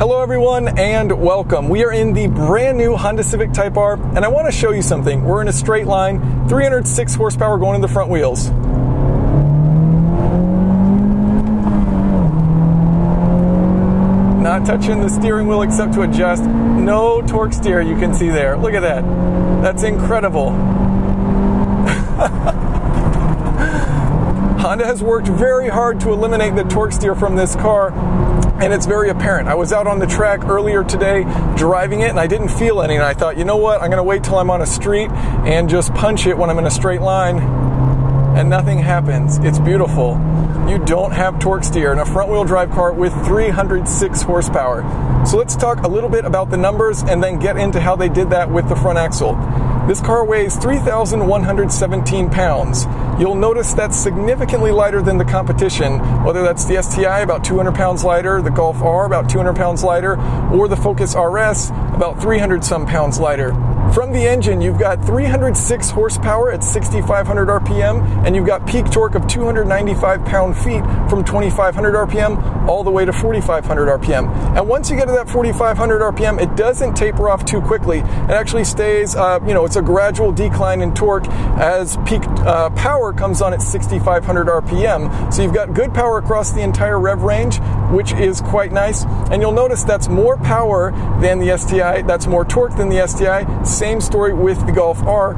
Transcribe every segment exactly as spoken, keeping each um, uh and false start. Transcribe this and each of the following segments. Hello everyone and welcome. We are in the brand new Honda Civic Type R and I want to show you something. We're in a straight line, three hundred six horsepower going in the front wheels. Not touching the steering wheel except to adjust. No torque steer you can see there. Look at that. That's incredible. Honda has worked very hard to eliminate the torque steer from this car. And it's very apparent. I was out on the track earlier today driving it and I didn't feel any. And I thought, you know what, I'm going to wait till I'm on a street and just punch it when I'm in a straight line. And nothing happens. It's beautiful. You don't have torque steer in a front wheel drive car with three hundred six horsepower. So let's talk a little bit about the numbers and then get into how they did that with the front axle. This car weighs three thousand one hundred seventeen pounds. You'll notice that's significantly lighter than the competition, whether that's the S T I, about two hundred pounds lighter, the Golf R, about two hundred pounds lighter, or the Focus R S, about three hundred some pounds lighter. From the engine, you've got three hundred six horsepower at sixty-five hundred R P M, and you've got peak torque of two hundred ninety-five pound-feet from twenty-five hundred R P M all the way to forty-five hundred R P M. And once you get to that forty-five hundred R P M, it doesn't taper off too quickly. It actually stays, uh, you know, it's a gradual decline in torque as peak uh, power comes on at sixty-five hundred R P M. So you've got good power across the entire rev range, which is quite nice. And you'll notice that's more power than the S T I, that's more torque than the S T I. Same story with the Golf R,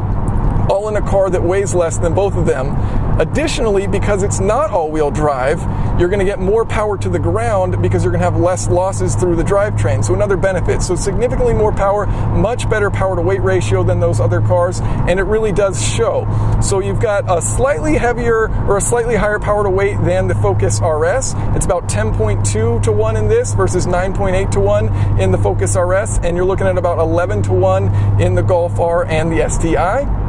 all in a car that weighs less than both of them. Additionally, because it's not all-wheel drive, you're going to get more power to the ground because you're going to have less losses through the drivetrain. So another benefit. So significantly more power, much better power-to-weight ratio than those other cars, and it really does show. So you've got a slightly heavier or a slightly higher power-to-weight than the Focus R S. It's about ten point two to one in this versus nine point eight to one in the Focus R S, and you're looking at about eleven to one in the Golf R and the S T I.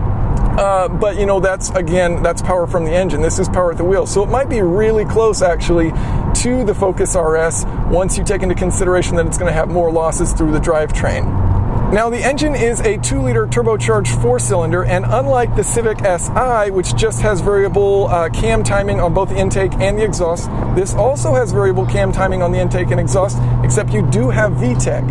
Uh, but you know, that's again, that's power from the engine. This is power at the wheel. So it might be really close actually to the Focus R S once you take into consideration that it's going to have more losses through the drivetrain. Now the engine is a two liter turbocharged four cylinder, and unlike the Civic Si, which just has variable uh, cam timing on both the intake and the exhaust, this also has variable cam timing on the intake and exhaust, except you do have V TEC.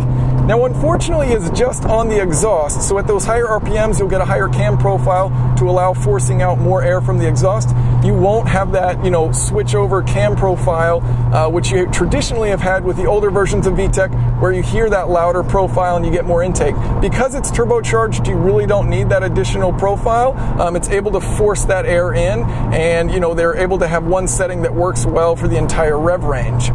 Now unfortunately it's just on the exhaust, so at those higher R P Ms you'll get a higher cam profile to allow forcing out more air from the exhaust. You won't have that, you know, switch over cam profile, uh, which you traditionally have had with the older versions of V TEC, where you hear that louder profile and you get more intake. Because it's turbocharged, you really don't need that additional profile. Um, it's able to force that air in, and you know, they're able to have one setting that works well for the entire rev range.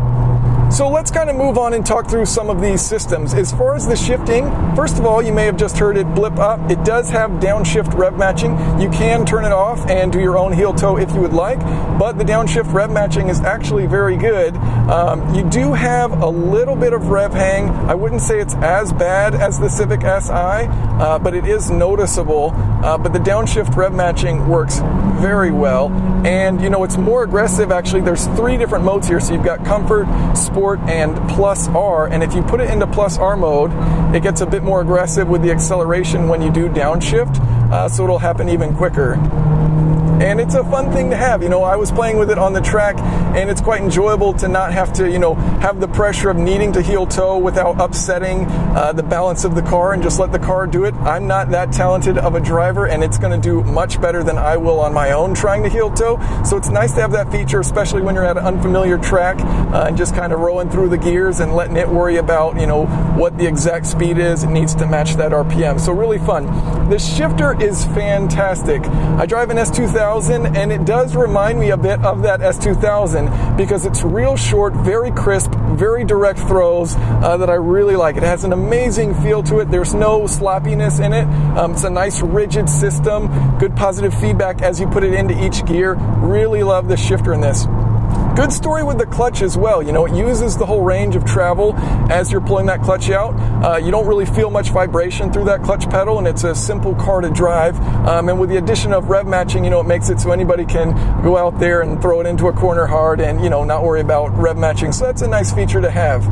So let's kind of move on and talk through some of these systems. As far as the shifting, first of all, you may have just heard it blip up. It does have downshift rev matching. You can turn it off and do your own heel toe if you would like, but the downshift rev matching is actually very good. Um, you do have a little bit of rev hang. I wouldn't say it's as bad as the Civic Si, uh, but it is noticeable. Uh, but the downshift rev matching works very well. And you know, it's more aggressive actually. There's three different modes here. So you've got comfort, sport, and plus R, and if you put it into plus R mode, it gets a bit more aggressive with the acceleration when you do downshift, uh, so it'll happen even quicker. And it's a fun thing to have. You know, I was playing with it on the track, and it's quite enjoyable to not have to, you know, have the pressure of needing to heel toe without upsetting uh, the balance of the car, and just let the car do it. I'm not that talented of a driver, and it's going to do much better than I will on my own trying to heel toe. So it's nice to have that feature, especially when you're at an unfamiliar track uh, and just kind of rolling through the gears and letting it worry about, you know, what the exact speed is. It needs to match that R P M. So really fun. The shifter is fantastic. I drive an S two thousand. And it does remind me a bit of that S two thousand because it's real short, very crisp, very direct throws uh, that I really like. It has an amazing feel to it. There's no sloppiness in it. Um, it's a nice rigid system, good positive feedback as you put it into each gear. Really love the shifter in this. Good story with the clutch as well. You know, it uses the whole range of travel as you're pulling that clutch out. Uh, you don't really feel much vibration through that clutch pedal, and it's a simple car to drive. Um, and with the addition of rev matching, you know, it makes it so anybody can go out there and throw it into a corner hard and, you know, not worry about rev matching. So that's a nice feature to have.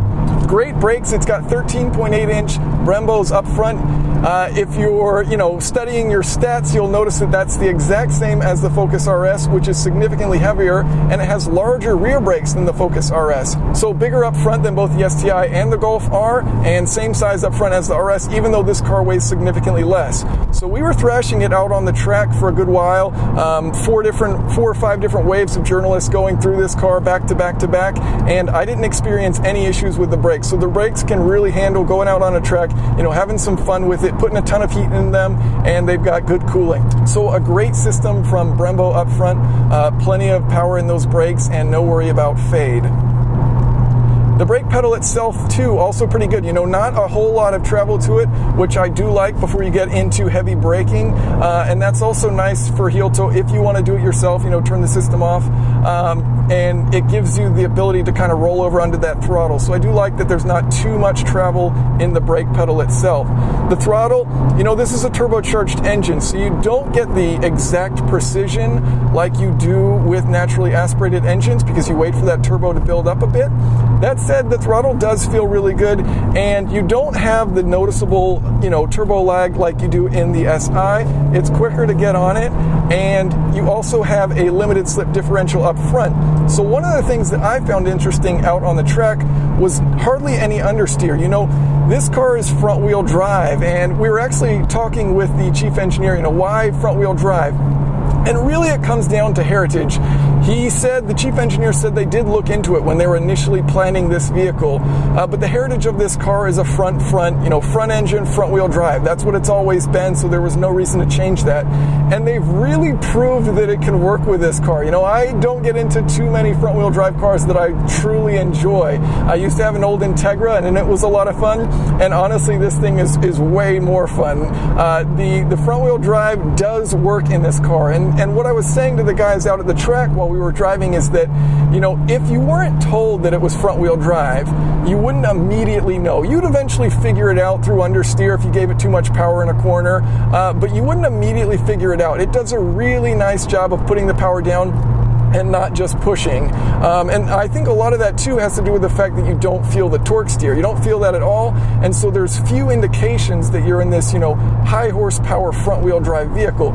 Great brakes. It's got thirteen point eight inch Brembos up front. Uh, if you're, you know, studying your stats, you'll notice that that's the exact same as the Focus R S, which is significantly heavier, and it has larger rear brakes than the Focus R S. So bigger up front than both the S T I and the Golf R, and same size up front as the R S, even though this car weighs significantly less. So we were thrashing it out on the track for a good while. Um, four different, four or five different waves of journalists going through this car back to back to back, and I didn't experience any issues with the brakes. So the brakes can really handle going out on a track, you know, having some fun with it, putting a ton of heat in them, and they've got good cooling. So a great system from Brembo up front, uh, plenty of power in those brakes, and no worry about fade. The brake pedal itself, too, also pretty good. You know, not a whole lot of travel to it, which I do like before you get into heavy braking. Uh, and that's also nice for heel-toe if you want to do it yourself, you know, turn the system off. Um, and it gives you the ability to kind of roll over onto that throttle. So I do like that there's not too much travel in the brake pedal itself. The throttle, you know, this is a turbocharged engine, so you don't get the exact precision like you do with naturally aspirated engines because you wait for that turbo to build up a bit. That's said, the throttle does feel really good, and you don't have the noticeable, you know, turbo lag like you do in the S I. It's quicker to get on it, and you also have a limited slip differential up front. So one of the things that I found interesting out on the track was hardly any understeer. You know, this car is front-wheel drive, and we were actually talking with the chief engineer, you know, why front-wheel drive? And really it comes down to heritage. He said, the chief engineer said they did look into it when they were initially planning this vehicle, uh, but the heritage of this car is a front front, you know, front engine, front wheel drive. That's what it's always been, so there was no reason to change that. And they've really proved that it can work with this car. You know, I don't get into too many front wheel drive cars that I truly enjoy. I used to have an old Integra, and, and it was a lot of fun, and honestly this thing is, is way more fun. Uh, the, the front wheel drive does work in this car, and And what I was saying to the guys out at the track while we were driving is that, you know, if you weren't told that it was front-wheel drive, you wouldn't immediately know. You'd eventually figure it out through understeer if you gave it too much power in a corner, uh, but you wouldn't immediately figure it out. It does a really nice job of putting the power down and not just pushing. Um, and I think a lot of that too has to do with the fact that you don't feel the torque steer. You don't feel that at all, and so there's few indications that you're in this, you know, high horsepower front-wheel drive vehicle.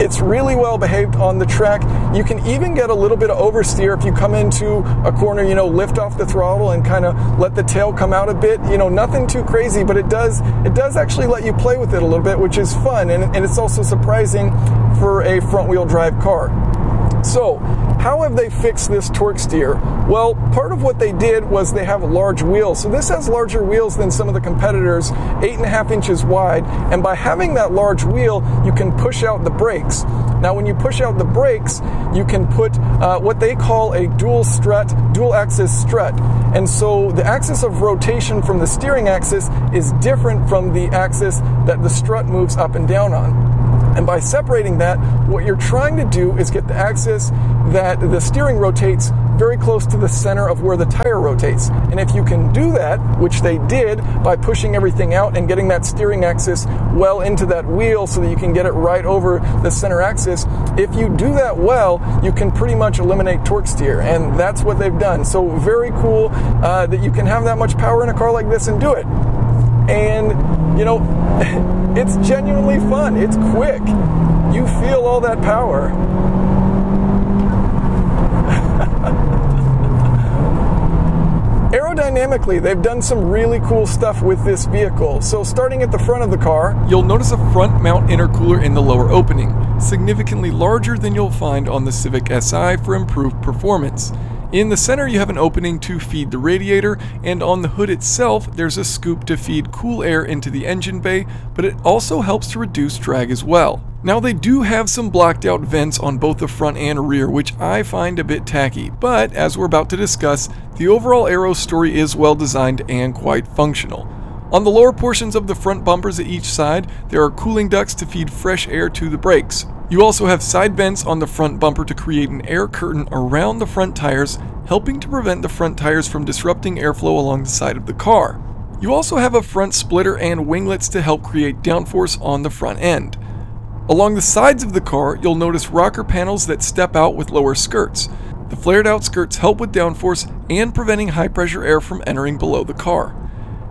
It's really well behaved on the track. You can even get a little bit of oversteer if you come into a corner, you know, lift off the throttle and kind of let the tail come out a bit. You know, nothing too crazy, but it does it does actually let you play with it a little bit, which is fun, and, and it's also surprising for a front-wheel drive car. So, how have they fixed this torque steer? Well, part of what they did was they have large wheels. So this has larger wheels than some of the competitors, eight and a half inches wide. And by having that large wheel, you can push out the brakes. Now, when you push out the brakes, you can put uh, what they call a dual strut, dual axis strut. And so the axis of rotation from the steering axis is different from the axis that the strut moves up and down on. And by separating that, what you're trying to do is get the axis that the steering rotates very close to the center of where the tire rotates. And if you can do that, which they did by pushing everything out and getting that steering axis well into that wheel so that you can get it right over the center axis, if you do that well, you can pretty much eliminate torque steer. And that's what they've done. So very cool uh, that you can have that much power in a car like this and do it. And, you know, it's genuinely fun. It's quick. You feel all that power. Aerodynamically, they've done some really cool stuff with this vehicle. So starting at the front of the car, you'll notice a front mount intercooler in the lower opening, significantly larger than you'll find on the Civic Si for improved performance. In the center, you have an opening to feed the radiator, and on the hood itself, there's a scoop to feed cool air into the engine bay, but it also helps to reduce drag as well. Now, they do have some blocked out vents on both the front and rear, which I find a bit tacky, but as we're about to discuss, the overall aero story is well designed and quite functional. On the lower portions of the front bumpers at each side, there are cooling ducts to feed fresh air to the brakes. You also have side vents on the front bumper to create an air curtain around the front tires, helping to prevent the front tires from disrupting airflow along the side of the car. You also have a front splitter and winglets to help create downforce on the front end. Along the sides of the car, you'll notice rocker panels that step out with lower skirts. The flared out skirts help with downforce and preventing high pressure air from entering below the car.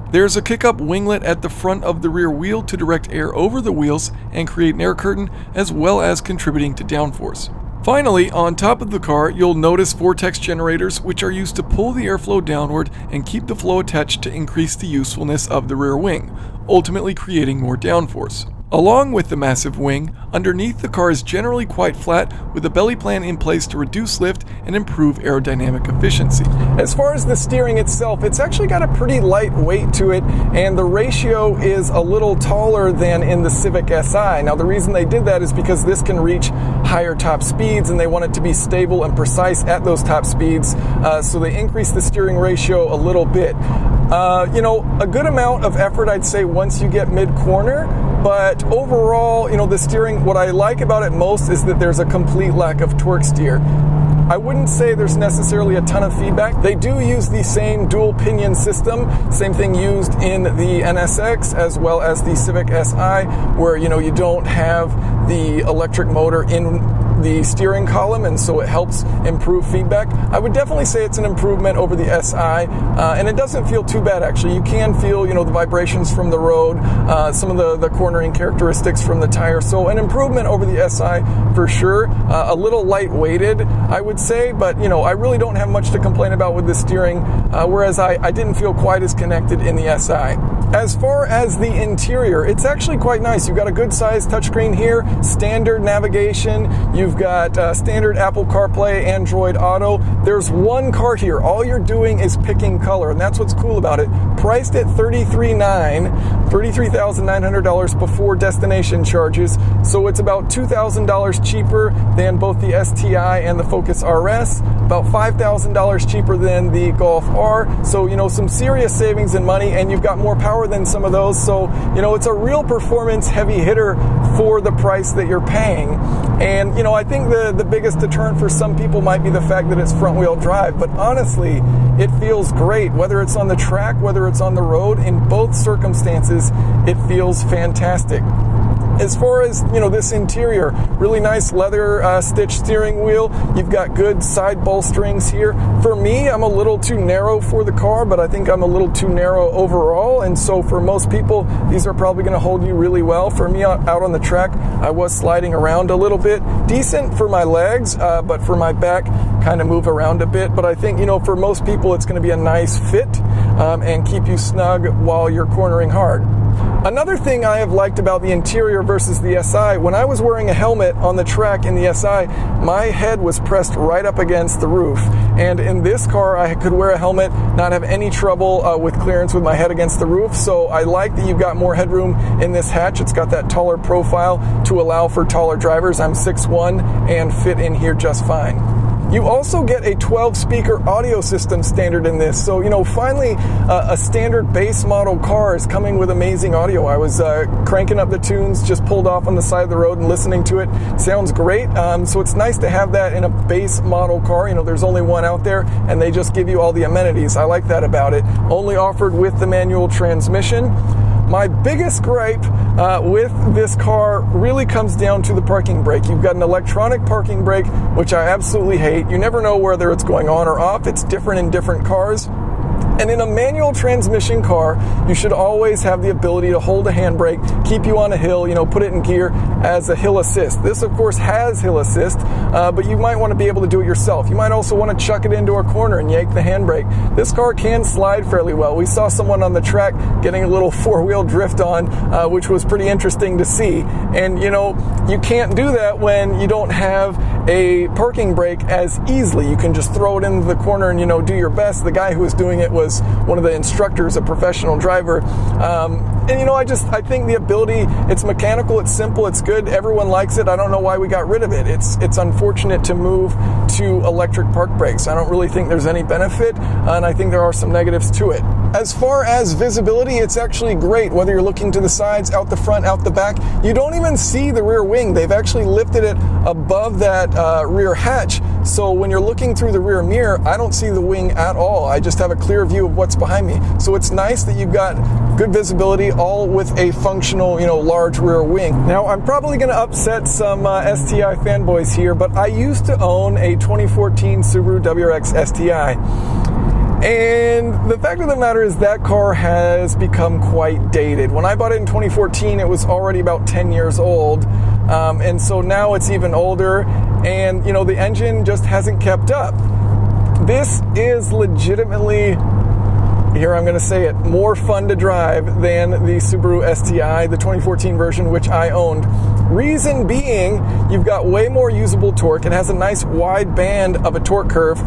There's a kick-up winglet at the front of the rear wheel to direct air over the wheels and create an air curtain, as well as contributing to downforce. Finally, on top of the car, you'll notice vortex generators, which are used to pull the airflow downward and keep the flow attached to increase the usefulness of the rear wing, ultimately creating more downforce. Along with the massive wing, underneath the car is generally quite flat, with a belly plan in place to reduce lift and improve aerodynamic efficiency. As far as the steering itself, it's actually got a pretty light weight to it, and the ratio is a little taller than in the Civic Si. Now the reason they did that is because this can reach higher top speeds, and they want it to be stable and precise at those top speeds, uh, so they increased the steering ratio a little bit. Uh, you know, a good amount of effort, I'd say, once you get mid-corner, but overall, you know, the steering, what I like about it most is that there's a complete lack of torque steer. I wouldn't say there's necessarily a ton of feedback. They do use the same dual pinion system, same thing used in the N S X as well as the Civic Si, where, you know, you don't have the electric motor in the steering column, and so it helps improve feedback. I would definitely say it's an improvement over the Si, uh, and it doesn't feel too bad actually. You can feel, you know, the vibrations from the road, uh, some of the, the cornering characteristics from the tire, so an improvement over the Si for sure. Uh, a little light weighted, I would say, but, you know, I really don't have much to complain about with the steering, uh, whereas I, I didn't feel quite as connected in the Si. As far as the interior, it's actually quite nice. You've got a good size touchscreen here, standard navigation, you've got uh, standard Apple CarPlay, Android Auto. There's one card here. All you're doing is picking color, and that's what's cool about it. Priced at thirty-three thousand nine hundred dollars, thirty-three thousand nine hundred dollars before destination charges, so it's about two thousand dollars cheaper than both the S T I and the Focus R S, about five thousand dollars cheaper than the Golf R, so, you know, some serious savings in money, and you've got more power than some of those, so, you know, it's a real performance heavy hitter for the price that you're paying. And, you know, I think the the biggest deterrent for some people might be the fact that it's front wheel drive, but honestly it feels great, whether it's on the track, whether it's on the road. In both circumstances it feels fantastic. As far as, you know, this interior, really nice leather uh, stitched steering wheel. You've got good side bolsterings here. For me, I'm a little too narrow for the car, but I think I'm a little too narrow overall, and so for most people, these are probably going to hold you really well. For me, out on the track, I was sliding around a little bit. Decent for my legs, uh, but for my back, kind of move around a bit. But I think, you know, for most people, it's going to be a nice fit um, and keep you snug while you're cornering hard. Another thing I have liked about the interior versus the Si, when I was wearing a helmet on the track in the Si, my head was pressed right up against the roof. And in this car, I could wear a helmet, not have any trouble uh, with clearance with my head against the roof. So I like that you've got more headroom in this hatch. It's got that taller profile to allow for taller drivers. I'm six one and fit in here just fine. You also get a twelve speaker audio system standard in this, so, you know, finally uh, a standard base model car is coming with amazing audio. I was uh, cranking up the tunes, just pulled off on the side of the road and listening to it. Sounds great, um, so it's nice to have that in a base model car. You know, there's only one out there, and they just give you all the amenities. I like that about it. Only offered with the manual transmission. My biggest gripe uh, with this car really comes down to the parking brake. You've got an electronic parking brake, which I absolutely hate. You never know whether it's going on or off. It's different in different cars. And in a manual transmission car, you should always have the ability to hold a handbrake, keep you on a hill, you know, put it in gear as a hill assist. This, of course, has hill assist, uh, but you might want to be able to do it yourself. You might also want to chuck it into a corner and yank the handbrake. This car can slide fairly well. We saw someone on the track getting a little four-wheel drift on, uh, which was pretty interesting to see. And, you know, you can't do that when you don't have a parking brake as easily. You can just throw it into the corner and, you know, do your best. The guy who was doing it was one of the instructors, a professional driver. Um, and, you know, I just, I think the ability, it's mechanical, it's simple, it's good, everyone likes it. I don't know why we got rid of it. It's, it's unfortunate to move to electric park brakes. I don't really think there's any benefit, and I think there are some negatives to it. As far as visibility, it's actually great, whether you're looking to the sides, out the front, out the back. You don't even see the rear wing. They've actually lifted it above that uh, rear hatch, so when you're looking through the rear mirror, I don't see the wing at all. I just have a clear view of what's behind me. So it's nice that you've got good visibility, all with a functional, you know, large rear wing. Now, I'm probably going to upset some uh, S T I fanboys here, but I used to own a twenty fourteen Subaru W R X S T I. And the fact of the matter is that car has become quite dated. When I bought it in twenty fourteen, it was already about ten years old. Um, and so now it's even older, and you know, the engine just hasn't kept up. This is legitimately, here I'm gonna say it, more fun to drive than the Subaru S T I, the twenty fourteen version, which I owned. Reason being, you've got way more usable torque. It has a nice wide band of a torque curve.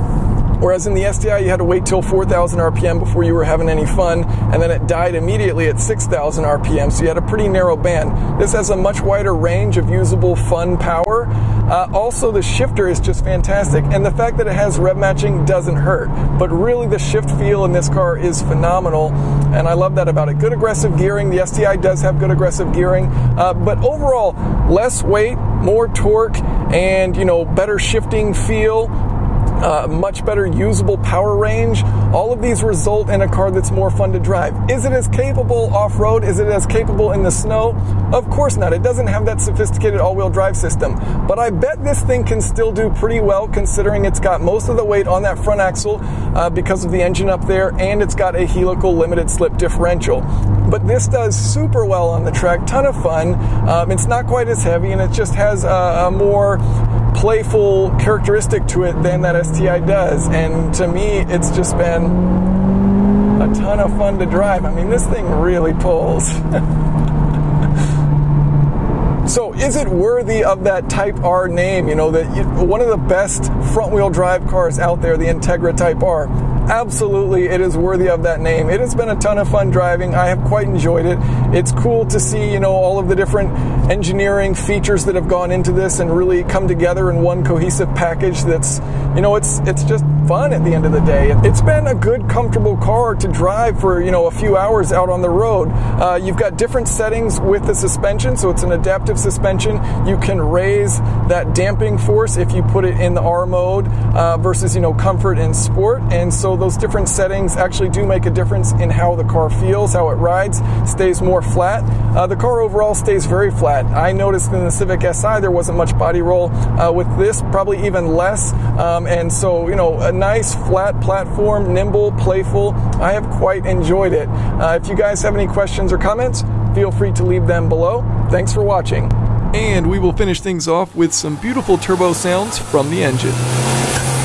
Whereas in the S T I, you had to wait till four thousand R P M before you were having any fun, and then it died immediately at six thousand R P M, so you had a pretty narrow band. This has a much wider range of usable fun power. Uh, also, the shifter is just fantastic, and the fact that it has rev matching doesn't hurt, but really the shift feel in this car is phenomenal, and I love that about it. Good aggressive gearing. The S T I does have good aggressive gearing, uh, but overall, less weight, more torque, and you know, better shifting feel. Uh, much better usable power range. All of these result in a car that's more fun to drive. Is it as capable off-road? Is it as capable in the snow? Of course not. It doesn't have that sophisticated all-wheel drive system. But I bet this thing can still do pretty well, considering it's got most of the weight on that front axle uh, because of the engine up there, and it's got a helical limited slip differential. But this does super well on the track. Ton of fun. Um, it's not quite as heavy, and it just has a, a more playful characteristic to it than that S T I does, and to me it's just been a ton of fun to drive. I mean, this thing really pulls. So is it worthy of that Type R name? You know, that you, one of the best front-wheel drive cars out there, the Integra Type R. Absolutely, it is worthy of that name. It has been a ton of fun driving. I have quite enjoyed it. It's cool to see, you know, all of the different engineering features that have gone into this and really come together in one cohesive package that's, you know, it's it's just fun at the end of the day. It's been a good, comfortable car to drive for, you know, a few hours out on the road. Uh, you've got different settings with the suspension, so it's an adaptive suspension. You can raise that damping force if you put it in the R mode uh, versus, you know, comfort and sport. And so those different settings actually do make a difference in how the car feels, how it rides, stays more flat. Uh, the car overall stays very flat. I noticed in the Civic Si there wasn't much body roll. Uh, with this, probably even less. Um, and so, you know, a nice flat platform, nimble, playful. I have quite enjoyed it. Uh, if you guys have any questions or comments, feel free to leave them below. Thanks for watching. And we will finish things off with some beautiful turbo sounds from the engine.